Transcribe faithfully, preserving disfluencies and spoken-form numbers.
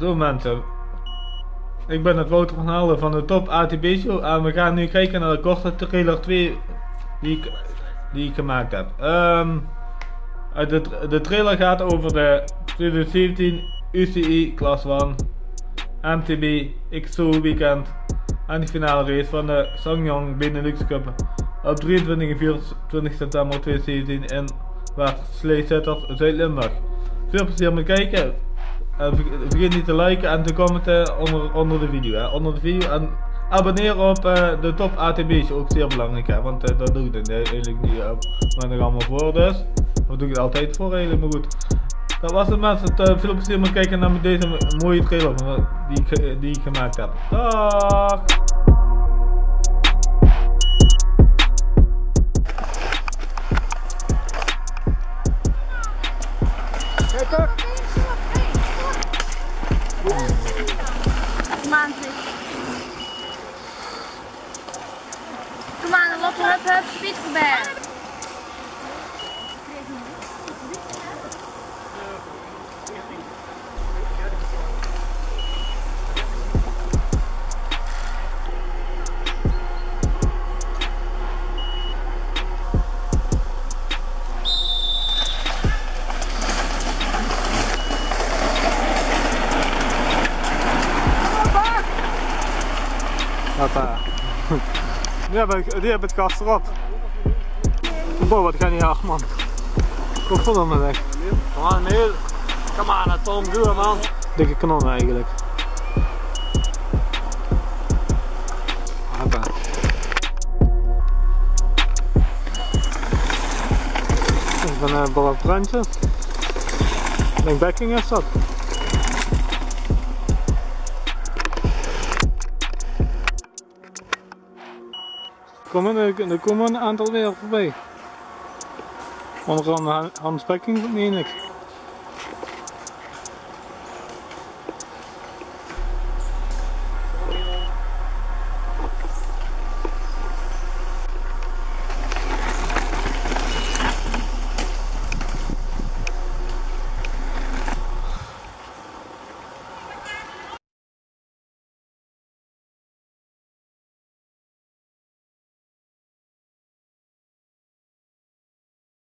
Zo mensen, ik ben het Wouter Van Helden van de Top A T B Show en we gaan nu kijken naar de korte trailer twee die ik, die ik gemaakt heb. Um, de, de trailer gaat over de twintig zeventien U C I Class één M T B X twee Weekend en de finale race van de Ssangyong Benelux Cup op drieëntwintig en vierentwintig september tweeduizend zeventien in Watersley Sittard, Zuid-Limburg. Veel plezier met kijken. En vergeet niet te liken en te commenten onder, onder de video. Hè. Onder de video en abonneer op uh, de Top A T B is ook zeer belangrijk. Hè, want uh, dat doe ik dan eigenlijk niet uh, maar nog allemaal voor. Dus dat doe ik het altijd voor eigenlijk. Maar goed. Dat was het mensen. Uh, veel plezier met kijken naar deze mooie trailer die ik, die ik gemaakt heb. Dag! Kom aan, Lotte, hup, hup, speed voorbij. Die hebben, die hebben het gas erop. Boah, wat gaat niet hard man. Kom vol aan mijn weg. Kom aan, Tom, doe hem man. Dikke kanon eigenlijk. Hoppa. Ik ben een bal op het randje. Denk Becking is dat. Er komen een aantal weer voorbij. Onder andere Hans Becking, meen ik.